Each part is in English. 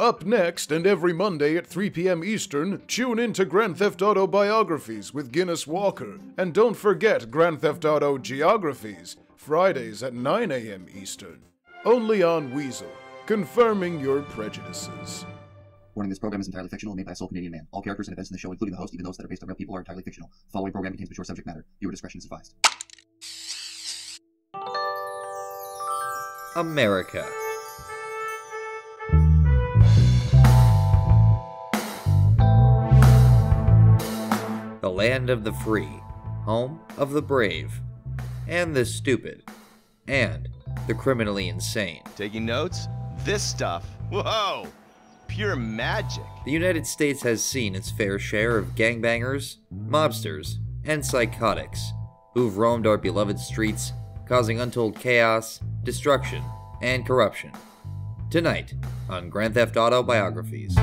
Up next, and every Monday at 3 p.m. Eastern, tune in to Grand Theft Auto Biographies with Guinness Walker. And don't forget Grand Theft Auto Geographies, Fridays at 9 a.m. Eastern. Only on Weasel, confirming your prejudices. Warning, this program is entirely fictional, made by a sole Canadian man. All characters and events in the show, including the host, even those that are based on real people, are entirely fictional. The following program contains mature subject matter. Viewer discretion is advised. America. The land of the free, home of the brave, and the stupid, and the criminally insane. Taking notes? This stuff, whoa, pure magic. The United States has seen its fair share of gangbangers, mobsters, and psychotics who've roamed our beloved streets, causing untold chaos, destruction, and corruption. Tonight on Grand Theft Auto Biographies.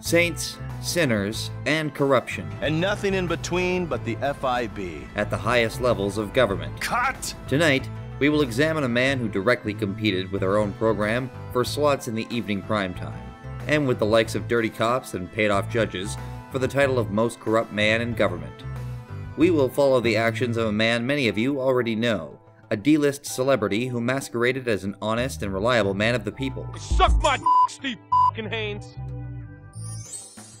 Saints, sinners, and corruption. And nothing in between but the FIB. At the highest levels of government. Cut! Tonight, we will examine a man who directly competed with our own program for slots in the evening primetime, and with the likes of dirty cops and paid-off judges for the title of most corrupt man in government. We will follow the actions of a man many of you already know, a D-list celebrity who masqueraded as an honest and reliable man of the people. Suck my d***, Steve f***ing Haines!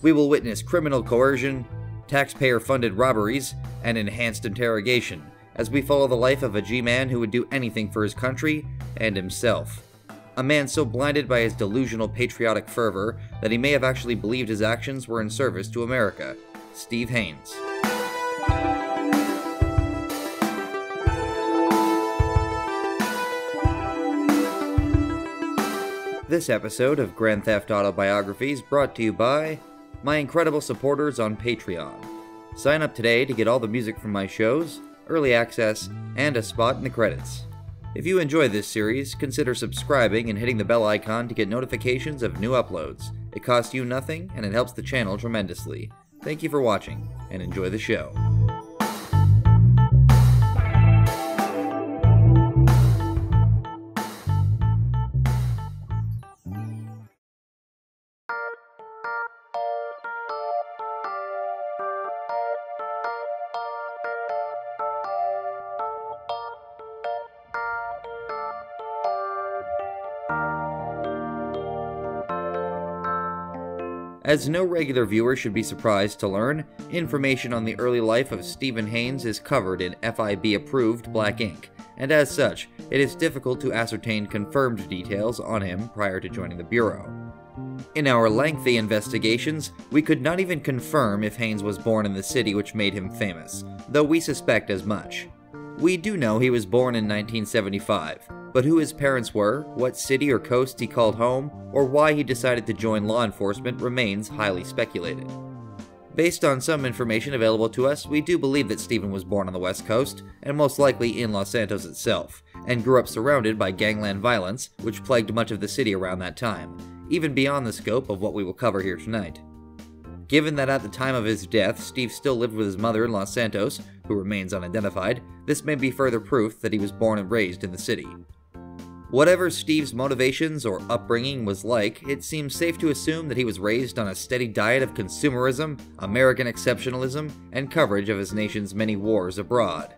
We will witness criminal coercion, taxpayer-funded robberies, and enhanced interrogation as we follow the life of a G-man who would do anything for his country and himself. A man so blinded by his delusional patriotic fervor that he may have actually believed his actions were in service to America, Steve Haines. This episode of Grand Theft Auto Biographies brought to you by my incredible supporters on Patreon. Sign up today to get all the music from my shows, early access, and a spot in the credits. If you enjoy this series, consider subscribing and hitting the bell icon to get notifications of new uploads. It costs you nothing, and it helps the channel tremendously. Thank you for watching, and enjoy the show. As no regular viewer should be surprised to learn, information on the early life of Stephen Haines is covered in FIB-approved black ink, and as such, it is difficult to ascertain confirmed details on him prior to joining the Bureau. In our lengthy investigations, we could not even confirm if Haines was born in the city which made him famous, though we suspect as much. We do know he was born in 1975, but who his parents were, what city or coast he called home, or why he decided to join law enforcement remains highly speculated. Based on some information available to us, we do believe that Stephen was born on the West Coast, and most likely in Los Santos itself, and grew up surrounded by gangland violence, which plagued much of the city around that time, even beyond the scope of what we will cover here tonight. Given that at the time of his death, Steve still lived with his mother in Los Santos, who remains unidentified, this may be further proof that he was born and raised in the city. Whatever Steve's motivations or upbringing was like, it seems safe to assume that he was raised on a steady diet of consumerism, American exceptionalism, and coverage of his nation's many wars abroad.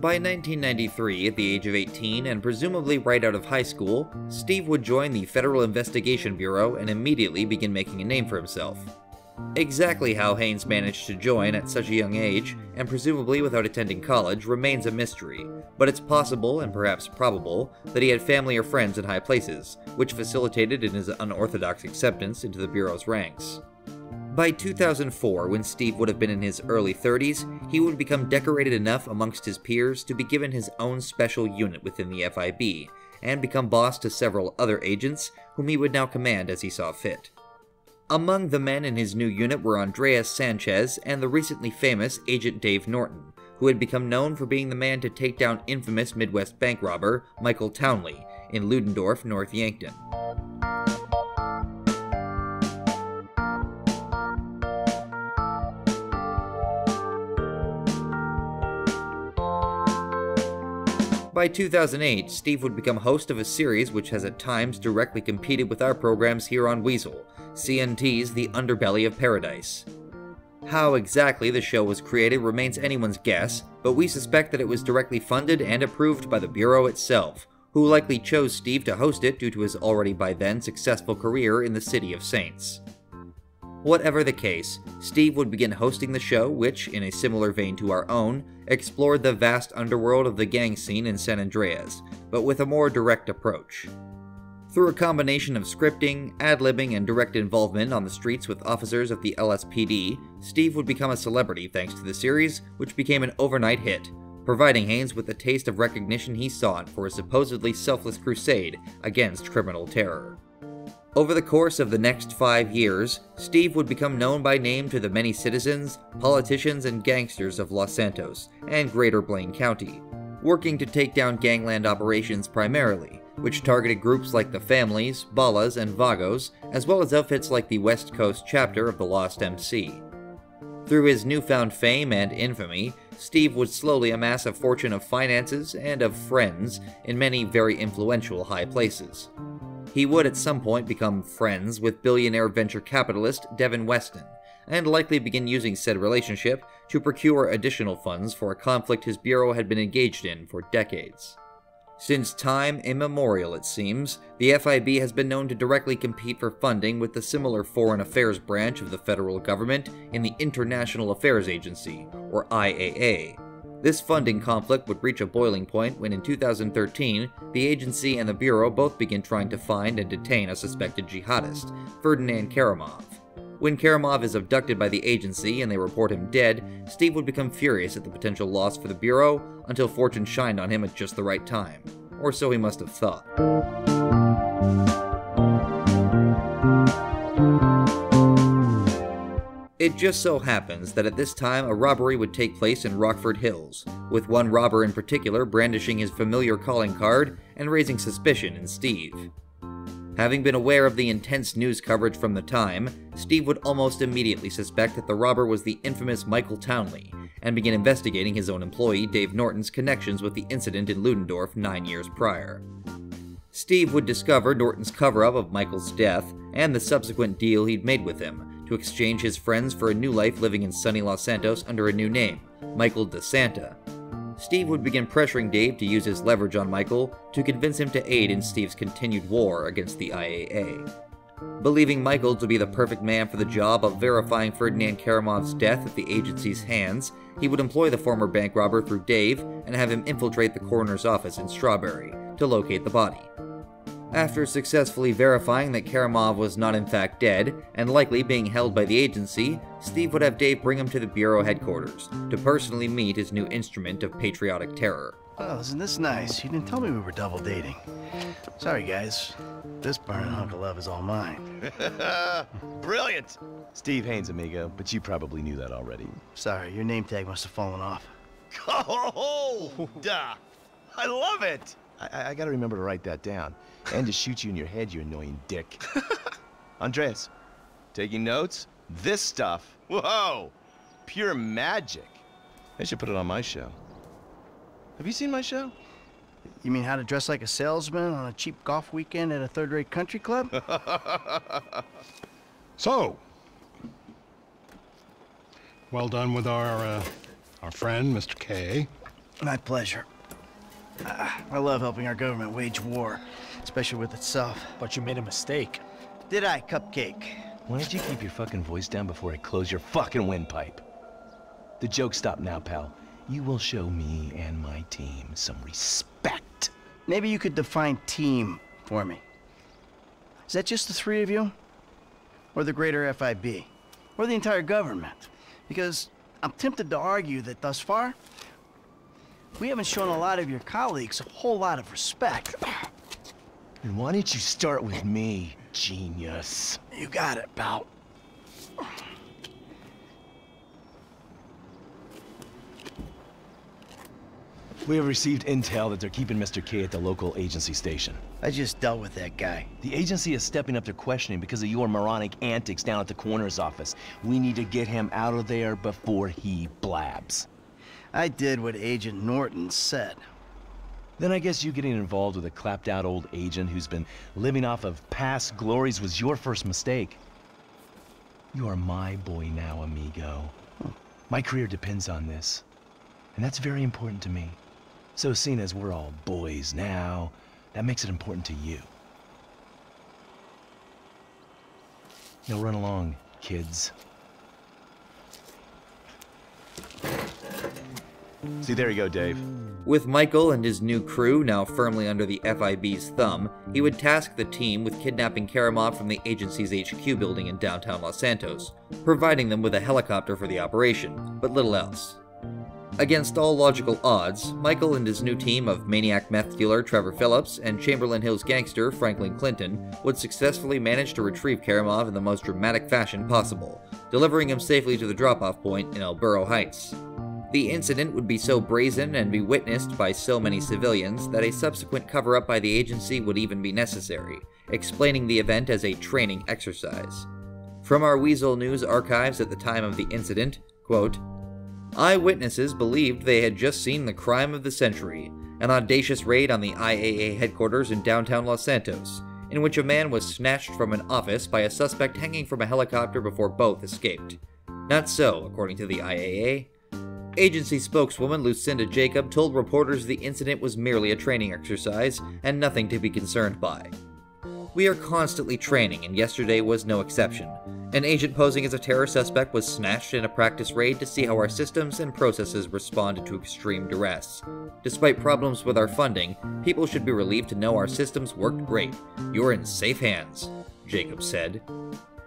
By 1993, at the age of 18 and presumably right out of high school, Steve would join the Federal Investigation Bureau and immediately begin making a name for himself. Exactly how Haines managed to join at such a young age, and presumably without attending college, remains a mystery, but it's possible, and perhaps probable, that he had family or friends in high places, which facilitated in his unorthodox acceptance into the Bureau's ranks. By 2004, when Steve would have been in his early 30s, he would become decorated enough amongst his peers to be given his own special unit within the FIB, and become boss to several other agents, whom he would now command as he saw fit. Among the men in his new unit were Andreas Sanchez and the recently famous Agent Dave Norton, who had become known for being the man to take down infamous Midwest bank robber Michael Townley in Ludendorff, North Yankton. By 2008, Steve would become host of a series which has at times directly competed with our programs here on Weasel, CNT's The Underbelly of Paradise. How exactly the show was created remains anyone's guess, but we suspect that it was directly funded and approved by the Bureau itself, who likely chose Steve to host it due to his already by then successful career in the City of Saints. Whatever the case, Steve would begin hosting the show, which, in a similar vein to our own, explored the vast underworld of the gang scene in San Andreas, but with a more direct approach. Through a combination of scripting, ad-libbing, and direct involvement on the streets with officers of the LSPD, Steve would become a celebrity thanks to the series, which became an overnight hit, providing Haines with the taste of recognition he sought for his supposedly selfless crusade against criminal terror. Over the course of the next 5 years, Steve would become known by name to the many citizens, politicians, and gangsters of Los Santos and greater Blaine County, working to take down gangland operations primarily, which targeted groups like the Families, Ballas, and Vagos, as well as outfits like the West Coast chapter of the Lost MC. Through his newfound fame and infamy, Steve would slowly amass a fortune of finances and of friends in many very influential high places. He would at some point become friends with billionaire venture capitalist Devin Weston, and likely begin using said relationship to procure additional funds for a conflict his bureau had been engaged in for decades. Since time immemorial, it seems, the FIB has been known to directly compete for funding with the similar Foreign Affairs branch of the federal government in the International Affairs Agency, or IAA. This funding conflict would reach a boiling point when in 2013, the agency and the Bureau both begin trying to find and detain a suspected jihadist, Ferdinand Karamov. When Karamov is abducted by the agency and they report him dead, Steve would become furious at the potential loss for the Bureau until fortune shined on him at just the right time. Or so he must have thought. It just so happens that at this time a robbery would take place in Rockford Hills, with one robber in particular brandishing his familiar calling card and raising suspicion in Steve. Having been aware of the intense news coverage from the time, Steve would almost immediately suspect that the robber was the infamous Michael Townley, and begin investigating his own employee Dave Norton's connections with the incident in Ludendorff 9 years prior. Steve would discover Norton's cover-up of Michael's death, and the subsequent deal he'd made with him, to exchange his friends for a new life living in sunny Los Santos under a new name, Michael De Santa. Steve would begin pressuring Dave to use his leverage on Michael to convince him to aid in Steve's continued war against the IAA. Believing Michael to be the perfect man for the job of verifying Ferdinand Karamov's death at the agency's hands, he would employ the former bank robber through Dave and have him infiltrate the coroner's office in Strawberry to locate the body. After successfully verifying that Karamov was not in fact dead, and likely being held by the agency, Steve would have Dave bring him to the Bureau headquarters to personally meet his new instrument of patriotic terror. Well, isn't this nice? You didn't tell me we were double dating. Sorry, guys. This burning hunk of love is all mine. Brilliant! Steve Haines, amigo, but you probably knew that already. Sorry, your name tag must have fallen off. Oh, duh! I love it! I gotta remember to write that down. And to shoot you in your head, you annoying dick. Andreas, taking notes? This stuff? Whoa! Pure magic. I should put it on my show. Have you seen my show? You mean how to dress like a salesman on a cheap golf weekend at a third-rate country club? So, well done with our friend, Mr. K. My pleasure. I love helping our government wage war, especially with itself. But you made a mistake. Did I, Cupcake? Why don't you keep your fucking voice down before I close your fucking windpipe? The joke stopped now, pal. You will show me and my team some respect. Maybe you could define team for me. Is that just the three of you? Or the greater FIB? Or the entire government? Because I'm tempted to argue that thus far, we haven't shown a lot of your colleagues a whole lot of respect. And why don't you start with me, genius? You got it, pal. We have received intel that they're keeping Mr. K at the local agency station. I just dealt with that guy. The agency is stepping up their questioning because of your moronic antics down at the coroner's office. We need to get him out of there before he blabs. I did what Agent Norton said. Then I guess you getting involved with a clapped-out old agent who's been living off of past glories was your first mistake. You are my boy now, amigo. My career depends on this, and that's very important to me. So seeing as we're all boys now, that makes it important to you. Now run along, kids. See, there you go, Dave. With Michael and his new crew now firmly under the FIB's thumb, he would task the team with kidnapping Karamov from the agency's HQ building in downtown Los Santos, providing them with a helicopter for the operation, but little else. Against all logical odds, Michael and his new team of maniac meth dealer Trevor Phillips and Chamberlain Hills gangster Franklin Clinton would successfully manage to retrieve Karamov in the most dramatic fashion possible, delivering him safely to the drop-off point in El Burro Heights. The incident would be so brazen and be witnessed by so many civilians that a subsequent cover-up by the agency would even be necessary, explaining the event as a training exercise. From our Weasel News archives at the time of the incident, quote, "Eyewitnesses believed they had just seen the crime of the century, an audacious raid on the IAA headquarters in downtown Los Santos, in which a man was snatched from an office by a suspect hanging from a helicopter before both escaped. Not so, according to the IAA. Agency spokeswoman Lucinda Jacob told reporters the incident was merely a training exercise and nothing to be concerned by. We are constantly training, and yesterday was no exception. An agent posing as a terror suspect was snatched in a practice raid to see how our systems and processes responded to extreme duress. Despite problems with our funding, people should be relieved to know our systems worked great. You're in safe hands," Jacob said.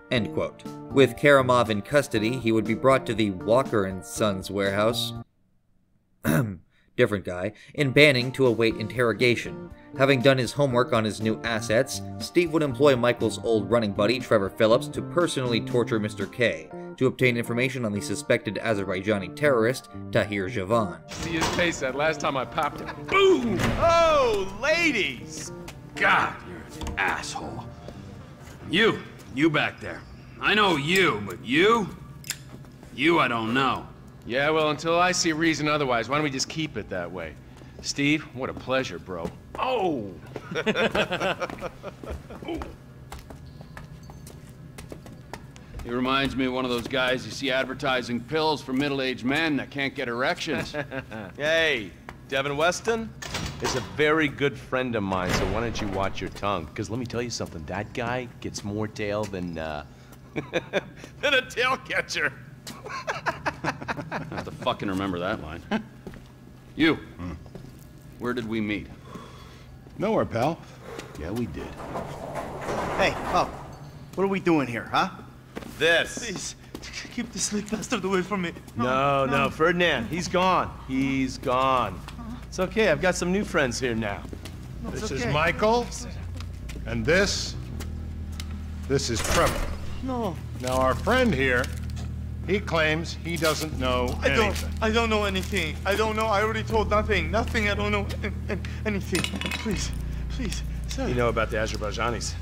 End quote. With Karamov in custody, he would be brought to the Walker & Sons warehouse different guy, in Banning to await interrogation. Having done his homework on his new assets, Steve would employ Michael's old running buddy Trevor Phillips to personally torture Mr. K, to obtain information on the suspected Azerbaijani terrorist, Tahir Javan. See his face that last time I popped him. Boom! Oh, ladies! God, you're an asshole. You back there. I know you, but you? You I don't know. Yeah, well, until I see reason otherwise, why don't we just keep it that way? Steve, what a pleasure, bro. Oh! He reminds me of one of those guys you see advertising pills for middle-aged men that can't get erections. Hey, Devin Weston? Is a very good friend of mine, so why don't you watch your tongue? Because let me tell you something, that guy gets more tail than, than a tail catcher. I have to fucking remember that line. You, where did we meet? Nowhere, pal. Yeah, we did. Hey, oh, what are we doing here, huh? This. Please, keep this little bastard away from me. No, Ferdinand, he's gone. He's gone. It's okay, I've got some new friends here now. No, this is Michael, and this is Trevor. No. Now our friend here, he claims he doesn't know anything. I don't know anything. I don't know, I already told nothing. Nothing, I don't know anything. Please, sir. You know about the Azerbaijanis.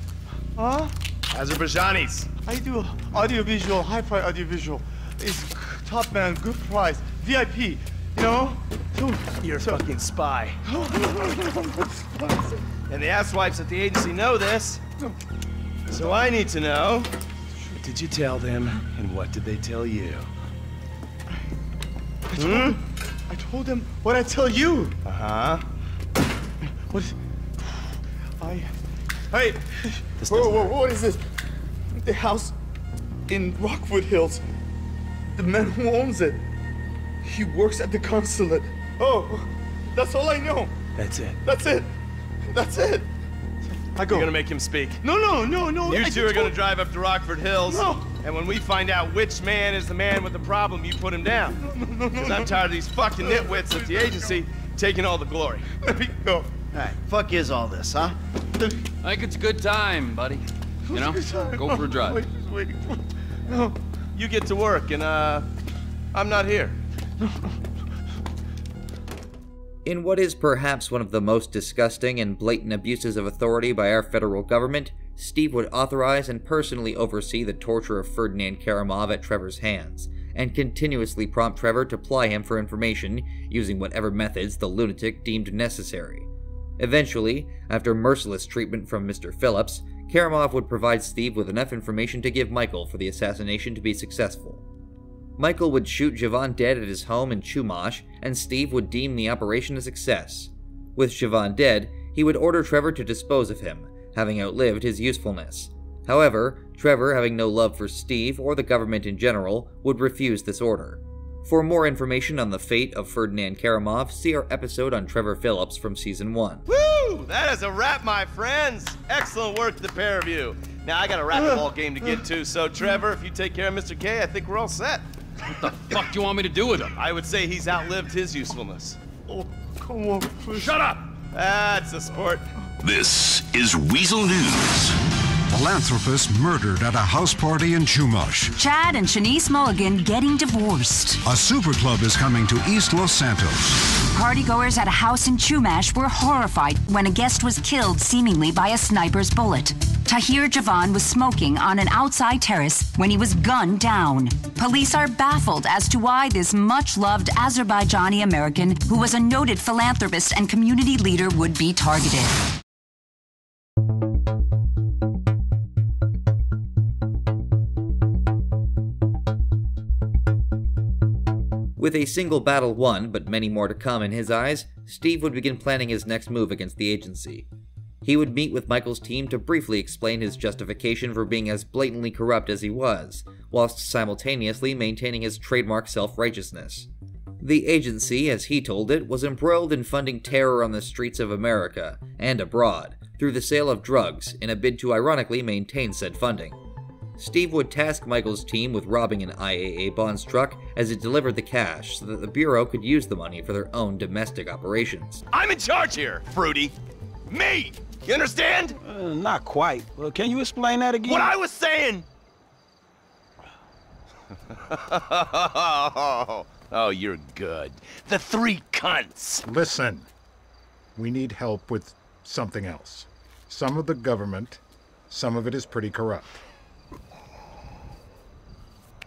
Huh? Azerbaijanis. I do audiovisual, hi-fi audiovisual. It's top man, good price, VIP. No? You're a fucking spy. And the asswipes at the agency know this. So I need to know. What did you tell them, and what did they tell you? I told them what I tell you. What? Hey! Whoa, what is this? The house in Rockford Hills. The man who owns it. He works at the consulate. Oh, that's all I know. That's it. I go. You're gonna make him speak. No. You two are gonna drive up to Rockford Hills. No. And when we find out which man is the man with the problem, you put him down. No. Because I'm tired of these fucking nitwits at the agency taking all the glory. Let me go. All right, fuck is all this, huh? I think it's a good time, buddy. You know, go for a drive. Wait. No. You get to work, and I'm not here. In what is perhaps one of the most disgusting and blatant abuses of authority by our federal government, Steve would authorize and personally oversee the torture of Ferdinand Karamov at Trevor's hands, and continuously prompt Trevor to ply him for information using whatever methods the lunatic deemed necessary. Eventually, after merciless treatment from Mr. Phillips, Karamov would provide Steve with enough information to give Michael for the assassination to be successful. Michael would shoot Javan dead at his home in Chumash, and Steve would deem the operation a success. With Javan dead, he would order Trevor to dispose of him, having outlived his usefulness. However, Trevor, having no love for Steve or the government in general, would refuse this order. For more information on the fate of Ferdinand Karamov, see our episode on Trevor Phillips from Season 1. Woo! That is a wrap, my friends! Excellent work to the pair of you. Now, I got a racquetball game to get to, so Trevor, if you take care of Mr. K, I think we're all set. What the fuck do you want me to do with him? I would say he's outlived his usefulness. Oh, come on, please. Shut up! That's a sport. This is Weasel News. Philanthropist murdered at a house party in Chumash. Chad and Shanice Mulligan getting divorced. A super club is coming to East Los Santos. Partygoers at a house in Chumash were horrified when a guest was killed seemingly by a sniper's bullet. Tahir Javan was smoking on an outside terrace when he was gunned down. Police are baffled as to why this much-loved Azerbaijani-American, who was a noted philanthropist and community leader, would be targeted. With a single battle won, but many more to come in his eyes, Steve would begin planning his next move against the agency. He would meet with Michael's team to briefly explain his justification for being as blatantly corrupt as he was, whilst simultaneously maintaining his trademark self-righteousness. The agency, as he told it, was embroiled in funding terror on the streets of America and abroad through the sale of drugs in a bid to ironically maintain said funding. Steve would task Michael's team with robbing an IAA bonds truck as it delivered the cash so that the Bureau could use the money for their own domestic operations. I'm in charge here, Fruity. Me! You understand? Not quite. Well, can you explain that again? What I was saying! Oh, you're good. The three cunts! Listen, we need help with something else. Some of the government, some of it is pretty corrupt.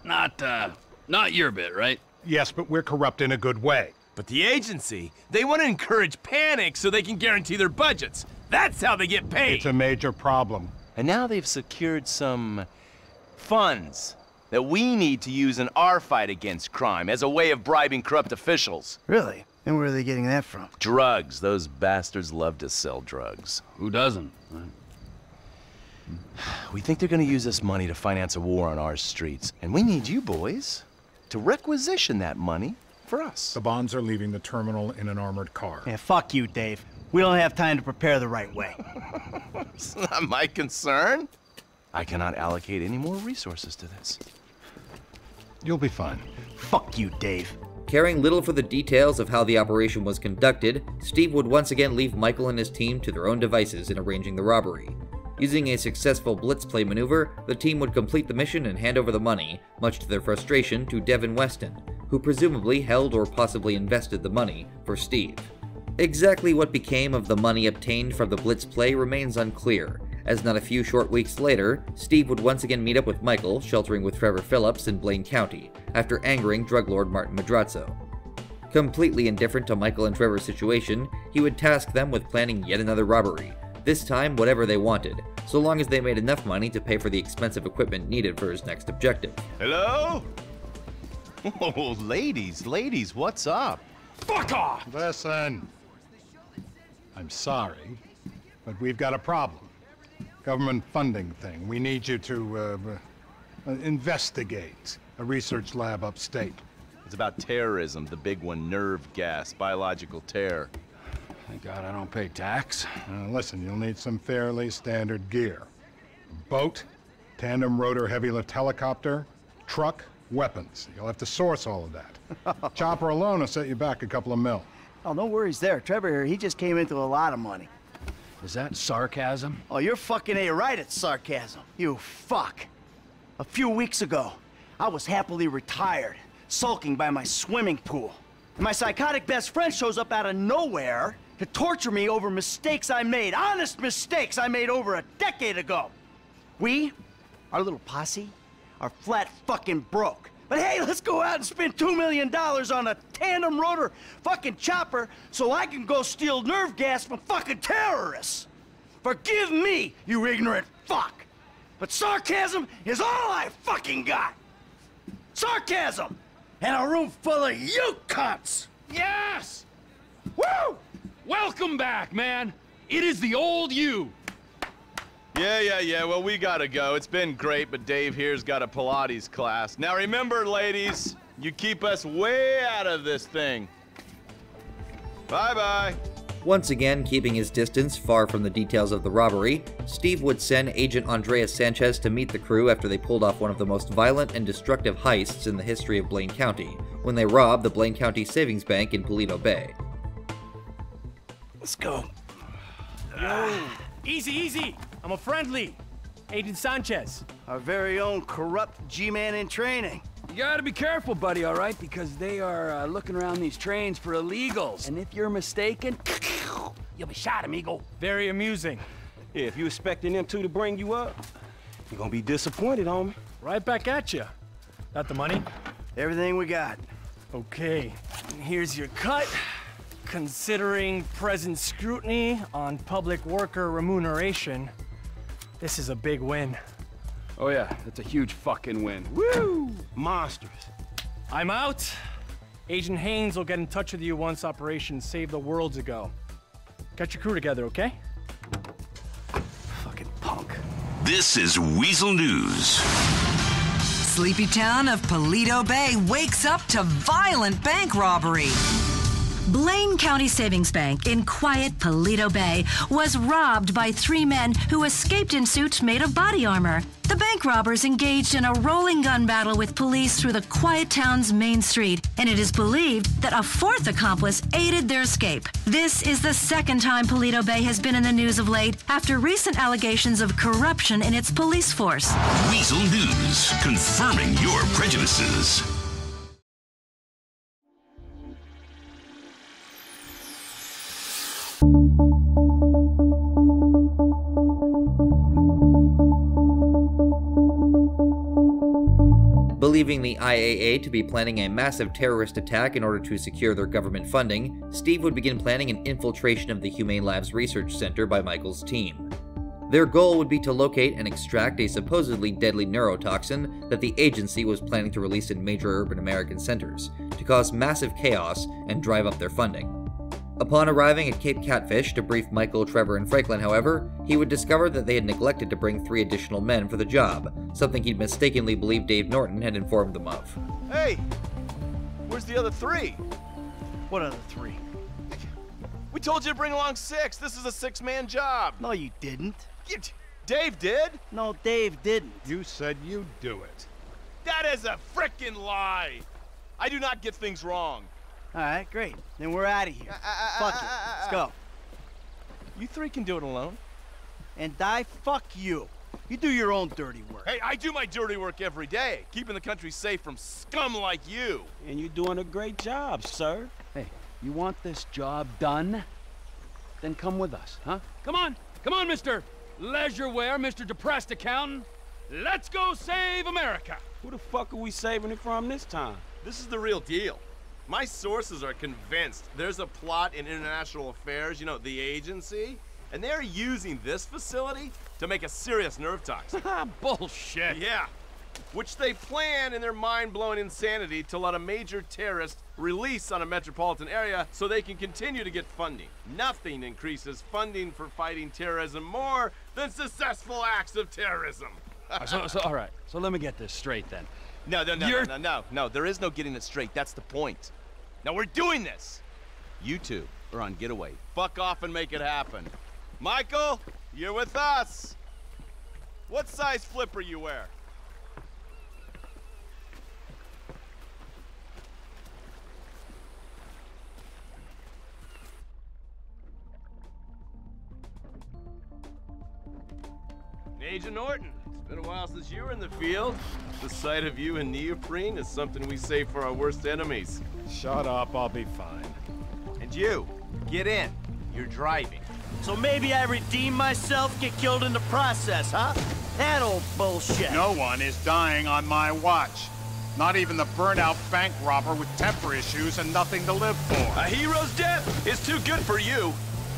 Not your bit, right? Yes, but we're corrupt in a good way. But the agency, they want to encourage panic so they can guarantee their budgets. That's how they get paid. It's a major problem. And now they've secured some funds that we need to use in our fight against crime as a way of bribing corrupt officials. Really? And where are they getting that from? Drugs. Those bastards love to sell drugs. Who doesn't? We think they're going to use this money to finance a war on our streets. And we need you boys to requisition that money for us. The bonds are leaving the terminal in an armored car. Yeah, fuck you, Dave. We don't have time to prepare the right way. It's not my concern. I cannot allocate any more resources to this. You'll be fine. Fuck you, Dave. Caring little for the details of how the operation was conducted, Steve would once again leave Michael and his team to their own devices in arranging the robbery. Using a successful blitz play maneuver, the team would complete the mission and hand over the money, much to their frustration, to Devin Weston, who presumably held or possibly invested the money for Steve. Exactly what became of the money obtained from the blitz play remains unclear, as not a few short weeks later, Steve would once again meet up with Michael, sheltering with Trevor Phillips in Blaine County, after angering drug lord Martin Madrazo. Completely indifferent to Michael and Trevor's situation, he would task them with planning yet another robbery, this time whatever they wanted, so long as they made enough money to pay for the expensive equipment needed for his next objective. Hello? Oh, ladies, what's up? Fuck off! Listen, I'm sorry, but we've got a problem. Government funding thing. We need you to investigate a research lab upstate. It's about terrorism, the big one, nerve gas, biological terror. Thank God I don't pay tax. Listen, you'll need some fairly standard gear. Boat, tandem rotor heavy lift helicopter, truck, weapons. You'll have to source all of that. Chopper alone will set you back a couple of mil. Oh, no worries there. Trevor here, he just came into a lot of money. Is that sarcasm? Oh, you're fucking A right at sarcasm. You fuck. A few weeks ago, I was happily retired, sulking by my swimming pool. And my psychotic best friend shows up out of nowhere to torture me over mistakes I made, honest mistakes I made over a decade ago. We, our little posse, are flat fucking broke. But hey, let's go out and spend $2 million on a tandem rotor fucking chopper so I can go steal nerve gas from fucking terrorists. Forgive me, you ignorant fuck. But sarcasm is all I fucking got. Sarcasm and a room full of you cunts. Yes! Woo! Welcome back, man. It is the old you. Yeah, well, we gotta go. It's been great, but Dave here's got a Pilates class. Now remember, ladies, you keep us way out of this thing. Bye-bye. Once again, keeping his distance far from the details of the robbery, Steve would send Agent Andreas Sanchez to meet the crew after they pulled off one of the most violent and destructive heists in the history of Blaine County, when they robbed the Blaine County Savings Bank in Palito Bay. Let's go. Easy. I'm a friendly. Agent Sanchez. Our very own corrupt G-man in training. You gotta be careful, buddy, all right? Because they are looking around these trains for illegals. And if you're mistaken, you'll be shot, amigo. Very amusing. Yeah, if you expecting them two to bring you up, you're gonna be disappointed, homie. Right back at you. Got the money? Everything we got. Okay. And here's your cut. Considering present scrutiny on public worker remuneration, this is a big win. Oh yeah, that's a huge fucking win. Woo! Monsters. I'm out. Agent Haines will get in touch with you once Operation Save the World's ago. Get your crew together, okay? Fucking punk. This is Weasel News. Sleepy town of Palito Bay wakes up to violent bank robbery. Blaine County Savings Bank in quiet Palito Bay was robbed by three men who escaped in suits made of body armor. The bank robbers engaged in a rolling gun battle with police through the quiet town's main street, and it is believed that a fourth accomplice aided their escape. This is the second time Palito Bay has been in the news of late after recent allegations of corruption in its police force. Weasel News, confirming your prejudices. Believing the IAA to be planning a massive terrorist attack in order to secure their government funding, Steve would begin planning an infiltration of the Humane Labs Research Center by Michael's team. Their goal would be to locate and extract a supposedly deadly neurotoxin that the agency was planning to release in major urban American centers, to cause massive chaos and drive up their funding. Upon arriving at Cape Catfish to brief Michael, Trevor, and Franklin, however, he would discover that they had neglected to bring 3 additional men for the job, something he'd mistakenly believed Dave Norton had informed them of. Hey! Where's the other 3? What other 3? We told you to bring along 6! This is a 6-man job! No, you didn't. Dave did? No, Dave didn't. You said you'd do it. That is a frickin' lie! I do not get things wrong. All right, great. Then we're out of here. Fuck it. Let's go. You 3 can do it alone. And I fuck you. You do your own dirty work. Hey, I do my dirty work every day, keeping the country safe from scum like you. And you're doing a great job, sir. Hey, you want this job done? Then come with us, huh? Come on, Mr. Leisureware, Mr. Depressed Accountant. Let's go save America. Who the fuck are we saving it from this time? This is the real deal. My sources are convinced there's a plot in international affairs, you know, the agency, and they're using this facility to make a serious nerve toxin. Bullshit. Yeah, which they plan in their mind-blowing insanity to let a major terrorist release on a metropolitan area so they can continue to get funding. Nothing increases funding for fighting terrorism more than successful acts of terrorism. All right, so let me get this straight then. No, there is no getting it straight, that's the point. Now we're doing this! You 2 are on getaway. Fuck off and make it happen. Michael, you're with us! What size flipper you wear? Agent Norton, it's been a while since you were in the field. The sight of you in neoprene is something we save for our worst enemies. Shut up, I'll be fine. And you, get in. You're driving. So maybe I redeem myself, get killed in the process, huh? That old bullshit. No one is dying on my watch. Not even the burnout bank robber with temper issues and nothing to live for. A hero's death is too good for you.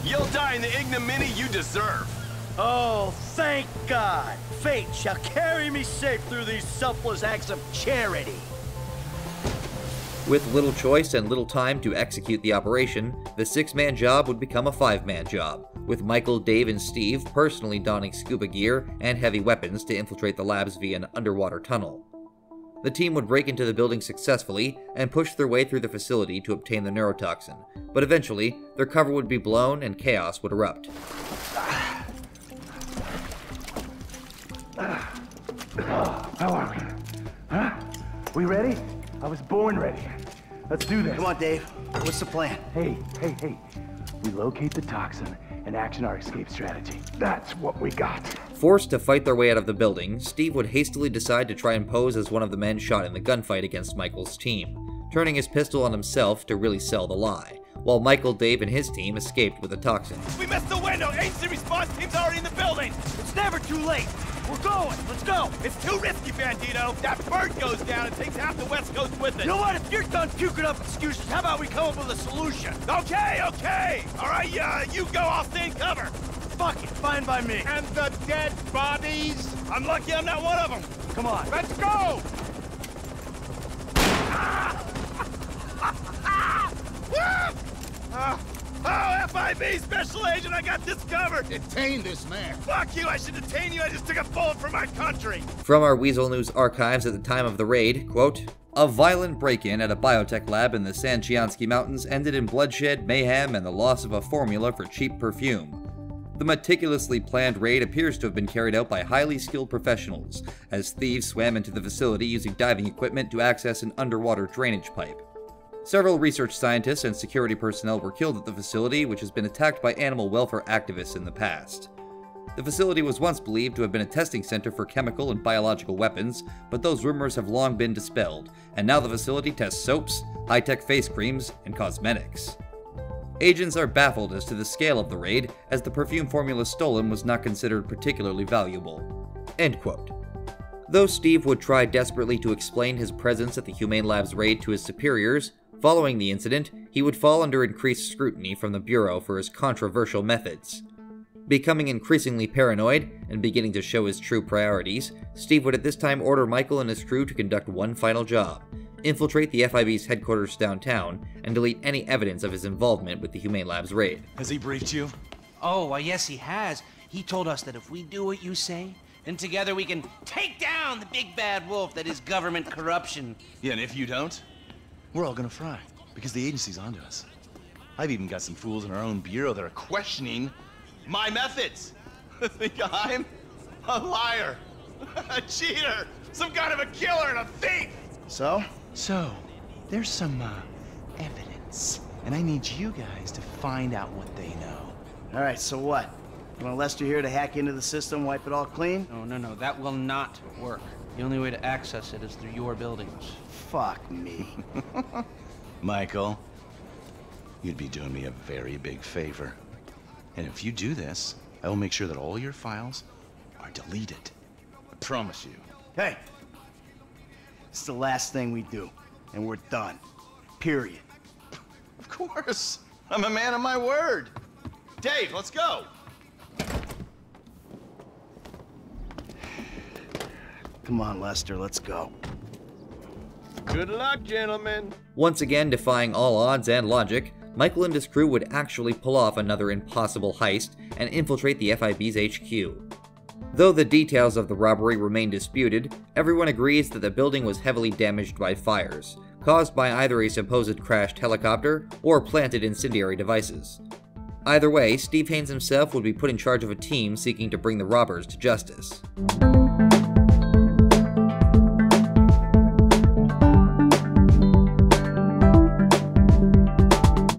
You'll die in the ignominy you deserve. Oh, thank God. Fate shall carry me safe through these selfless acts of charity. With little choice and little time to execute the operation, the six-man job would become a five-man job, with Michael, Dave, and Steve personally donning scuba gear and heavy weapons to infiltrate the labs via an underwater tunnel. The team would break into the building successfully and push their way through the facility to obtain the neurotoxin, but eventually, their cover would be blown and chaos would erupt. How are we? Huh? We ready? I was born ready. Let's do this. Come on, Dave. What's the plan? Hey. We locate the toxin and action our escape strategy. That's what we got. Forced to fight their way out of the building, Steve would hastily decide to try and pose as one of the men shot in the gunfight against Michael's team, turning his pistol on himself to really sell the lie, while Michael, Dave, and his team escaped with the toxin. We missed the window! Agency response team's already in the building! It's never too late! We're going! Let's go! It's too risky, Bandito! That bird goes down and takes half the West Coast with it! You know what? If you're done puking up excuses, how about we come up with a solution? Okay! Alright, you go, I'll stay in cover! Fuck it, fine by me! And the dead bodies? I'm lucky I'm not one of them! Come on! Let's go! Oh, FIB Special Agent, I got this covered! Detain this man! Fuck you, I should detain you, I just took a bullet for my country! From our Weasel News archives at the time of the raid, quote, "A violent break-in at a biotech lab in the San Andreas Mountains ended in bloodshed, mayhem, and the loss of a formula for cheap perfume. The meticulously planned raid appears to have been carried out by highly skilled professionals, as thieves swam into the facility using diving equipment to access an underwater drainage pipe. Several research scientists and security personnel were killed at the facility, which has been attacked by animal welfare activists in the past. The facility was once believed to have been a testing center for chemical and biological weapons, but those rumors have long been dispelled, and now the facility tests soaps, high-tech face creams, and cosmetics." Agents are baffled as to the scale of the raid, as the perfume formula stolen was not considered particularly valuable. End quote. Though Steve would try desperately to explain his presence at the Humane Labs raid to his superiors, following the incident, he would fall under increased scrutiny from the Bureau for his controversial methods. Becoming increasingly paranoid and beginning to show his true priorities, Steve would at this time order Michael and his crew to conduct one final job, infiltrate the FIB's headquarters downtown, and delete any evidence of his involvement with the Humane Labs raid. Has he briefed you? Oh, well, yes he has. He told us that if we do what you say, then together we can take down the big bad wolf that is government corruption. Yeah, and if you don't? We're all gonna fry, because the agency's onto us. I've even got some fools in our own bureau that are questioning my methods. Think I'm a liar, a cheater, some kind of a killer and a thief. So, there's some evidence, and I need you guys to find out what they know. All right, so what? You want Lester here to hack into the system, wipe it all clean? No, that will not work. The only way to access it is through your buildings. Fuck me. Michael, you'd be doing me a very big favor. And if you do this, I will make sure that all your files are deleted. I promise you. Hey! It's the last thing we do, and we're done. Period. Of course. I'm a man of my word. Dave, let's go! Come on, Lester, let's go. Good luck, gentlemen. Once again, defying all odds and logic, Michael and his crew would actually pull off another impossible heist and infiltrate the FIB's HQ. Though the details of the robbery remain disputed, everyone agrees that the building was heavily damaged by fires, caused by either a supposed crashed helicopter or planted incendiary devices. Either way, Steve Haines himself would be put in charge of a team seeking to bring the robbers to justice.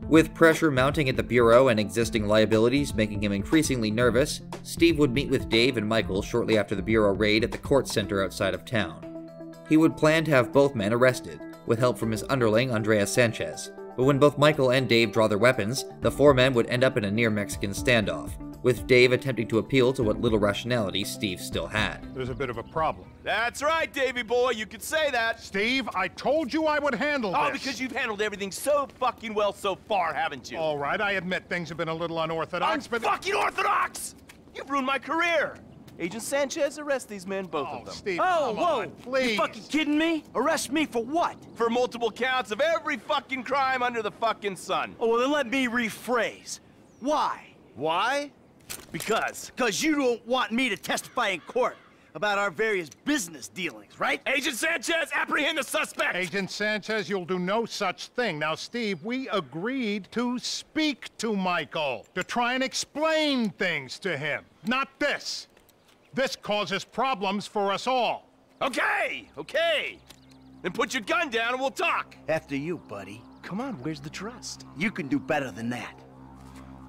With pressure mounting at the Bureau and existing liabilities making him increasingly nervous, Steve would meet with Dave and Michael shortly after the Bureau raid at the court center outside of town. He would plan to have both men arrested, with help from his underling Andreas Sanchez, but when both Michael and Dave draw their weapons, the four men would end up in a near Mexican standoff, with Dave attempting to appeal to what little rationality Steve still had. There's a bit of a problem. That's right, Davey boy, you could say that. Steve, I told you I would handle this. Oh, because you've handled everything so fucking well so far, haven't you? All right, I admit things have been a little unorthodox, but— Fucking orthodox! You've ruined my career! Agent Sanchez, arrest these men, both of them. Steve, oh, whoa! Please. You fucking kidding me? Arrest me for what? For multiple counts of every fucking crime under the fucking sun. Oh, well, then let me rephrase. Why? Why? Because. Because you don't want me to testify in court about our various business dealings, right? Agent Sanchez, apprehend the suspect! Agent Sanchez, you'll do no such thing. Now, Steve, we agreed to speak to Michael, to try and explain things to him, not this. This causes problems for us all. Okay, okay. Then put your gun down and we'll talk. After you, buddy. Come on, where's the trust? You can do better than that.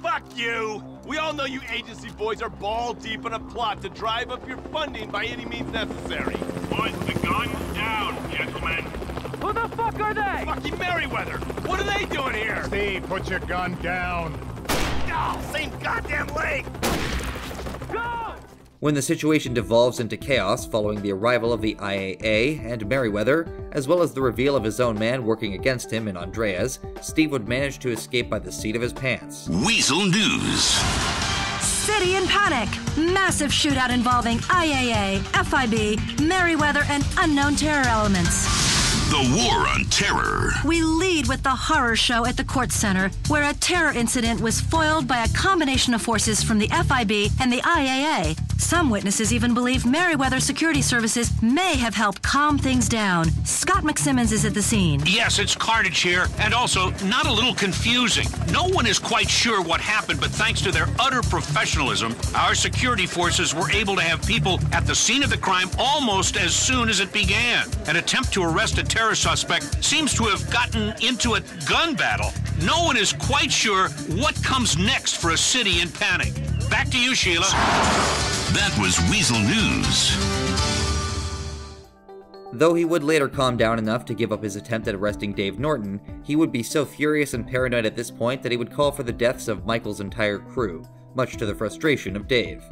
Fuck you. We all know you agency boys are ball deep in a plot to drive up your funding by any means necessary. Put the gun down, gentlemen. Who the fuck are they? Fucking Merryweather. What are they doing here? Steve, put your gun down. Oh, same goddamn leg. Go! When the situation devolves into chaos following the arrival of the IAA and Merryweather, as well as the reveal of his own man working against him in Andreas, Steve would manage to escape by the seat of his pants. Weasel News. City in panic. Massive shootout involving IAA, FIB, Merryweather, and unknown terror elements. The War on Terror. We lead with the horror show at the court center, where a terror incident was foiled by a combination of forces from the FIB and the IAA. Some witnesses even believe Merryweather Security Services may have helped calm things down. Scott McSimmons is at the scene. Yes, it's carnage here, and also not a little confusing. No one is quite sure what happened, but thanks to their utter professionalism, our security forces were able to have people at the scene of the crime almost as soon as it began. An attempt to arrest a terror suspect seems to have gotten into a gun battle. No one is quite sure what comes next for a city in panic. Back to you, Sheila. That was Weasel News. Though he would later calm down enough to give up his attempt at arresting Dave Norton, he would be so furious and paranoid at this point that he would call for the deaths of Michael's entire crew, much to the frustration of Dave.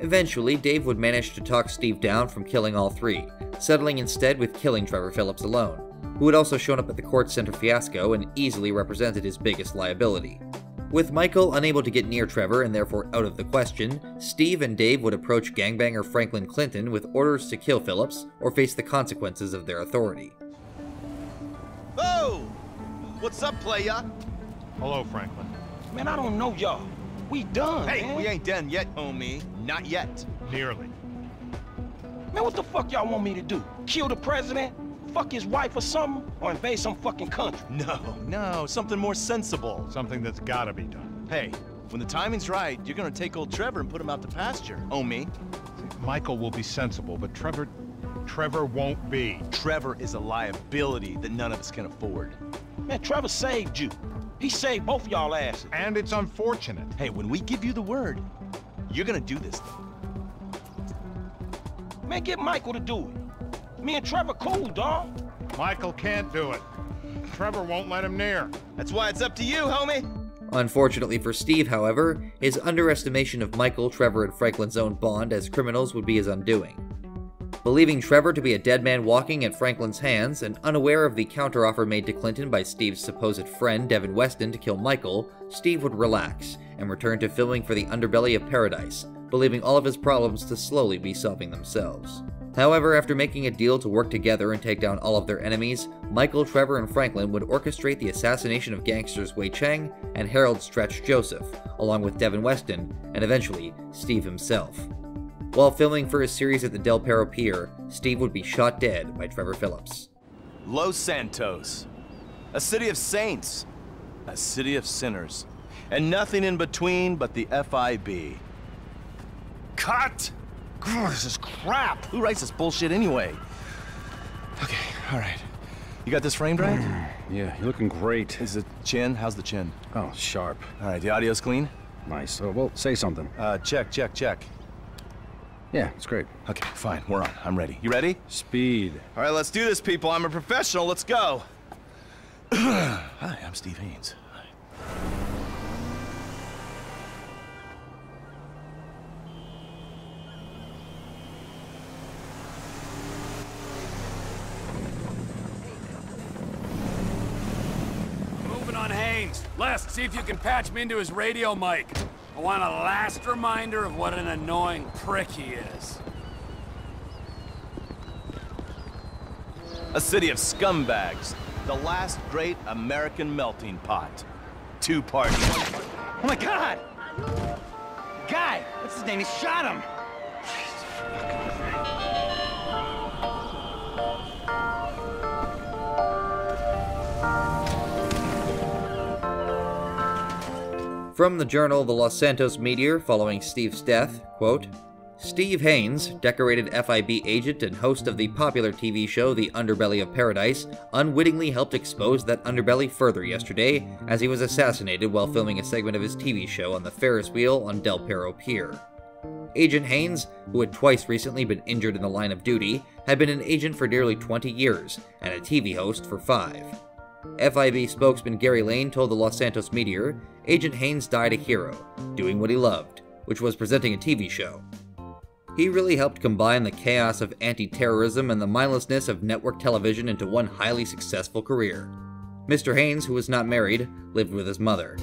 Eventually, Dave would manage to talk Steve down from killing all three, settling instead with killing Trevor Phillips alone, who had also shown up at the court center fiasco and easily represented his biggest liability. With Michael unable to get near Trevor and therefore out of the question, Steve and Dave would approach gangbanger Franklin Clinton with orders to kill Phillips or face the consequences of their authority. Oh! What's up, playa? Hello, Franklin. Man, I don't know y'all. We done, hey, man. We ain't done yet, homie. Not yet. Nearly. Man, what the fuck y'all want me to do? Kill the president? Fuck his wife or something? Or invade some fucking country? No, no, something more sensible. Something that's gotta be done. Hey, when the timing's right, you're gonna take old Trevor and put him out to pasture, homie. Michael will be sensible, but Trevor won't be. Trevor is a liability that none of us can afford. Man, Trevor saved you. He saved both y'all asses. And it's unfortunate. Hey, when we give you the word, you're gonna do this thing. Man, get Michael to do it. Me and Trevor cool, dog. Michael can't do it. Trevor won't let him near. That's why it's up to you, homie. Unfortunately for Steve, however, his underestimation of Michael, Trevor, and Franklin's own bond as criminals would be his undoing. Believing Trevor to be a dead man walking at Franklin's hands, and unaware of the counteroffer made to Clinton by Steve's supposed friend Devin Weston to kill Michael, Steve would relax and return to filming for The Underbelly of Paradise, believing all of his problems to slowly be solving themselves. However, after making a deal to work together and take down all of their enemies, Michael, Trevor, and Franklin would orchestrate the assassination of gangsters Wei Cheng and Harold Stretch Joseph, along with Devin Weston, and eventually, Steve himself. While filming for his series at the Del Perro Pier, Steve would be shot dead by Trevor Phillips. Los Santos. A city of saints. A city of sinners. And nothing in between but the FIB. Cut! God, this is crap! Who writes this bullshit anyway? Okay, all right. You got this framed right? Yeah, you're looking great. Is the chin? How's the chin? Oh, sharp. All right, the audio's clean? Nice. Oh, well, say something. Check. Yeah, it's great. Okay, fine. We're on. I'm ready. You ready? Speed. All right, let's do this, people. I'm a professional. Let's go. Hi, I'm Steve Haines. Hi. Moving on Haines. Les, see if you can patch me into his radio mic. I want a last reminder of what an annoying prick he is. A city of scumbags. The last great American melting pot. Two parties. Oh my God! Guy! What's his name? He shot him! From the journal The Los Santos Meteor following Steve's death, quote, Steve Haines, decorated FIB agent and host of the popular TV show The Underbelly of Paradise, unwittingly helped expose that underbelly further yesterday as he was assassinated while filming a segment of his TV show on the Ferris wheel on Del Perro Pier. Agent Haines, who had twice recently been injured in the line of duty, had been an agent for nearly 20 years and a TV host for 5. FIB spokesman Gary Lane told the Los Santos Meteor, Agent Haines died a hero, doing what he loved, which was presenting a TV show. He really helped combine the chaos of anti-terrorism and the mindlessness of network television into one highly successful career. Mr. Haines, who was not married, lived with his mother.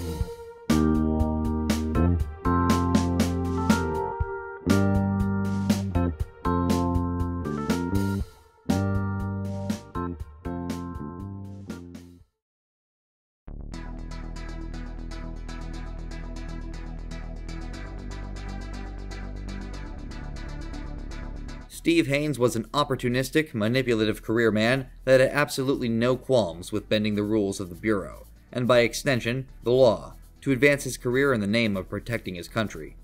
Steve Haines was an opportunistic, manipulative career man that had absolutely no qualms with bending the rules of the Bureau, and by extension, the law, to advance his career in the name of protecting his country.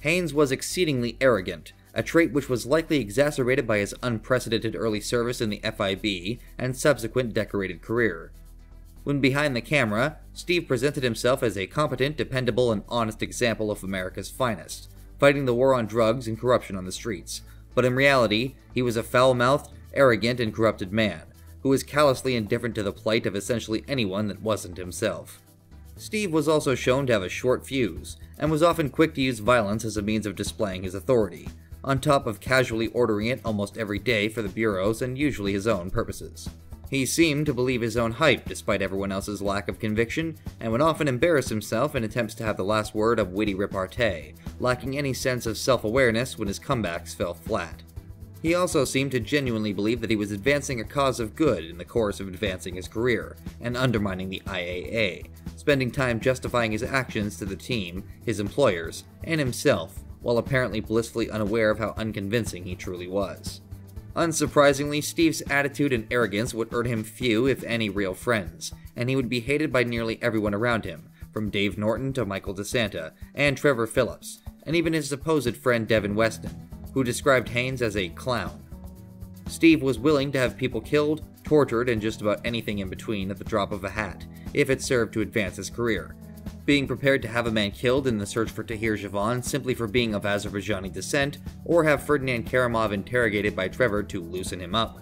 Haines was exceedingly arrogant, a trait which was likely exacerbated by his unprecedented early service in the FIB and subsequent decorated career. When behind the camera, Steve presented himself as a competent, dependable, and honest example of America's finest, fighting the war on drugs and corruption on the streets. But in reality, he was a foul-mouthed, arrogant, and corrupted man, who was callously indifferent to the plight of essentially anyone that wasn't himself. Steve was also shown to have a short fuse, and was often quick to use violence as a means of displaying his authority, on top of casually ordering it almost every day for the Bureau's and usually his own purposes. He seemed to believe his own hype despite everyone else's lack of conviction, and would often embarrass himself in attempts to have the last word of witty repartee, lacking any sense of self-awareness when his comebacks fell flat. He also seemed to genuinely believe that he was advancing a cause of good in the course of advancing his career, and undermining the IAA, spending time justifying his actions to the team, his employers, and himself, while apparently blissfully unaware of how unconvincing he truly was. Unsurprisingly, Steve's attitude and arrogance would earn him few, if any, real friends, and he would be hated by nearly everyone around him, from Dave Norton to Michael De Santa and Trevor Phillips, and even his supposed friend Devin Weston, who described Haines as a clown. Steve was willing to have people killed, tortured, and just about anything in between at the drop of a hat, if it served to advance his career, being prepared to have a man killed in the search for Tahir Javan simply for being of Azerbaijani descent, or have Ferdinand Karamov interrogated by Trevor to loosen him up.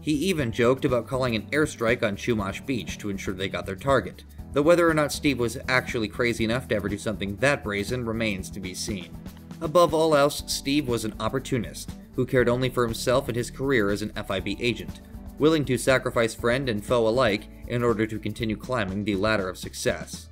He even joked about calling an airstrike on Chumash Beach to ensure they got their target, though whether or not Steve was actually crazy enough to ever do something that brazen remains to be seen. Above all else, Steve was an opportunist, who cared only for himself and his career as an FIB agent, willing to sacrifice friend and foe alike in order to continue climbing the ladder of success.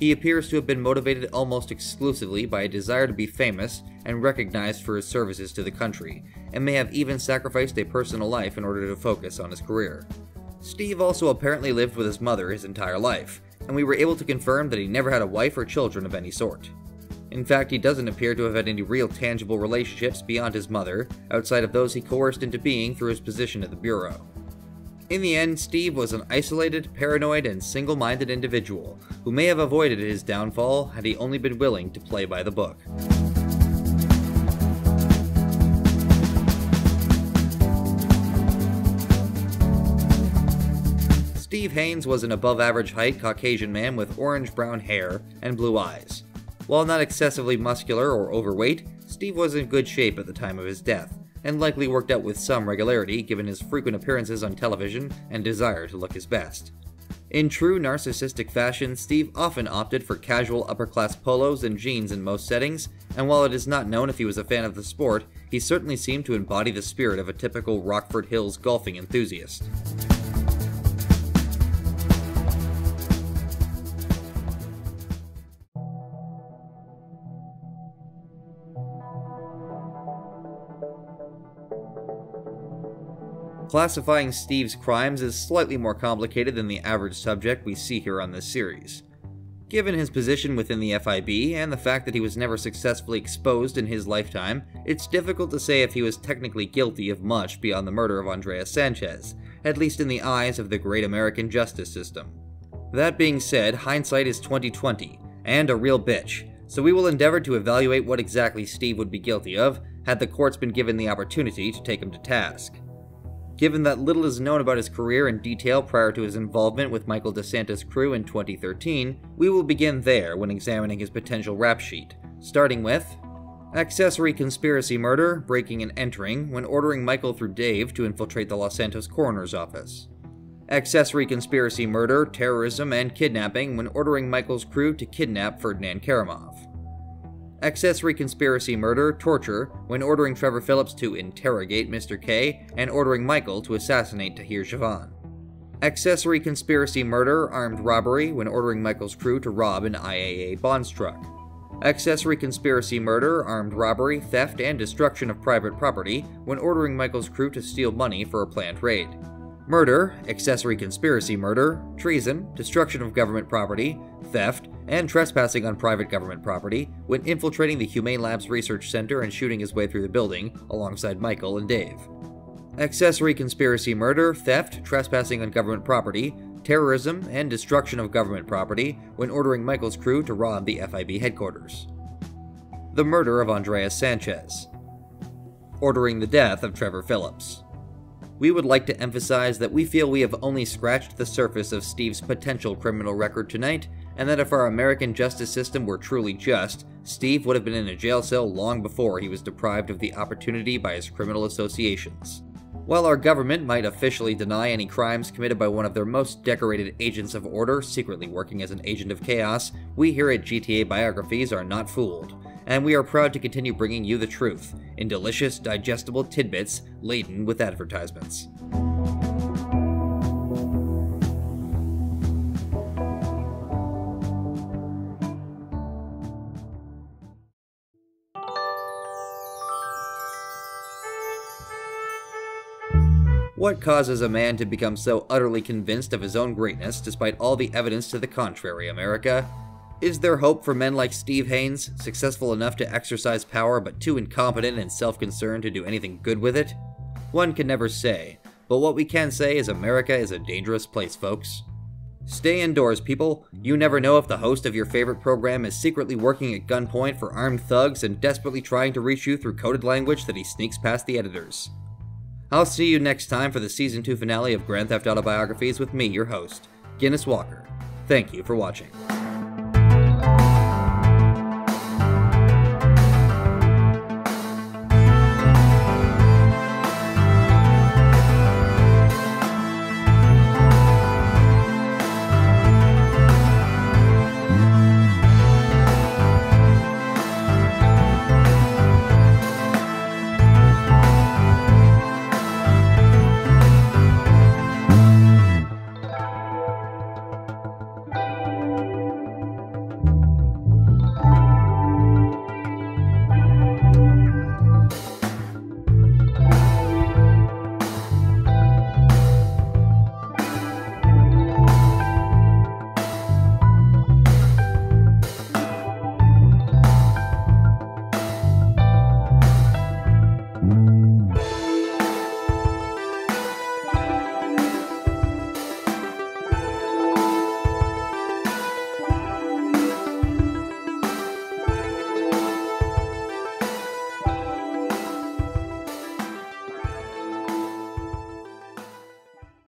He appears to have been motivated almost exclusively by a desire to be famous and recognized for his services to the country, and may have even sacrificed a personal life in order to focus on his career. Steve also apparently lived with his mother his entire life, and we were able to confirm that he never had a wife or children of any sort. In fact, he doesn't appear to have had any real tangible relationships beyond his mother, outside of those he coerced into being through his position at the Bureau. In the end, Steve was an isolated, paranoid, and single-minded individual who may have avoided his downfall had he only been willing to play by the book. Steve Haines was an above-average height Caucasian man with orange-brown hair and blue eyes. While not excessively muscular or overweight, Steve was in good shape at the time of his death, and likely worked out with some regularity given his frequent appearances on television and desire to look his best. In true narcissistic fashion, Steve often opted for casual upper-class polos and jeans in most settings, and while it is not known if he was a fan of the sport, he certainly seemed to embody the spirit of a typical Rockford Hills golfing enthusiast. Classifying Steve's crimes is slightly more complicated than the average subject we see here on this series. Given his position within the FIB, and the fact that he was never successfully exposed in his lifetime, it's difficult to say if he was technically guilty of much beyond the murder of Andreas Sanchez, at least in the eyes of the great American justice system. That being said, hindsight is 20/20, and a real bitch, so we will endeavor to evaluate what exactly Steve would be guilty of, had the courts been given the opportunity to take him to task. Given that little is known about his career in detail prior to his involvement with Michael De Santa's crew in 2013, we will begin there when examining his potential rap sheet, starting with accessory conspiracy murder, breaking and entering, when ordering Michael through Dave to infiltrate the Los Santos coroner's office. Accessory conspiracy murder, terrorism, and kidnapping, when ordering Michael's crew to kidnap Ferdinand Karamov. Accessory conspiracy murder, torture, when ordering Trevor Phillips to interrogate Mr. K and ordering Michael to assassinate Tahir Javan. Accessory conspiracy murder, armed robbery, when ordering Michael's crew to rob an IAA bonds truck. Accessory conspiracy murder, armed robbery, theft, and destruction of private property, when ordering Michael's crew to steal money for a planned raid. Murder, accessory conspiracy murder, treason, destruction of government property, theft, and trespassing on private government property when infiltrating the Humane Labs Research Center and shooting his way through the building alongside Michael and Dave. Accessory conspiracy murder, theft, trespassing on government property, terrorism, and destruction of government property when ordering Michael's crew to rob the FIB headquarters. The murder of Andreas Sanchez. Ordering the death of Trevor Phillips. We would like to emphasize that we feel we have only scratched the surface of Steve's potential criminal record tonight, and that if our American justice system were truly just, Steve would have been in a jail cell long before he was deprived of the opportunity by his criminal associations. While our government might officially deny any crimes committed by one of their most decorated agents of order secretly working as an agent of chaos, we here at GTA Biographies are not fooled, and we are proud to continue bringing you the truth, in delicious, digestible tidbits laden with advertisements. What causes a man to become so utterly convinced of his own greatness despite all the evidence to the contrary, America? Is there hope for men like Steve Haines, successful enough to exercise power but too incompetent and self-concerned to do anything good with it? One can never say, but what we can say is America is a dangerous place, folks. Stay indoors, people. You never know if the host of your favorite program is secretly working at gunpoint for armed thugs and desperately trying to reach you through coded language that he sneaks past the editors. I'll see you next time for the Season 2 finale of Grand Theft Auto Biographies with me, your host, Guinness Walker. Thank you for watching.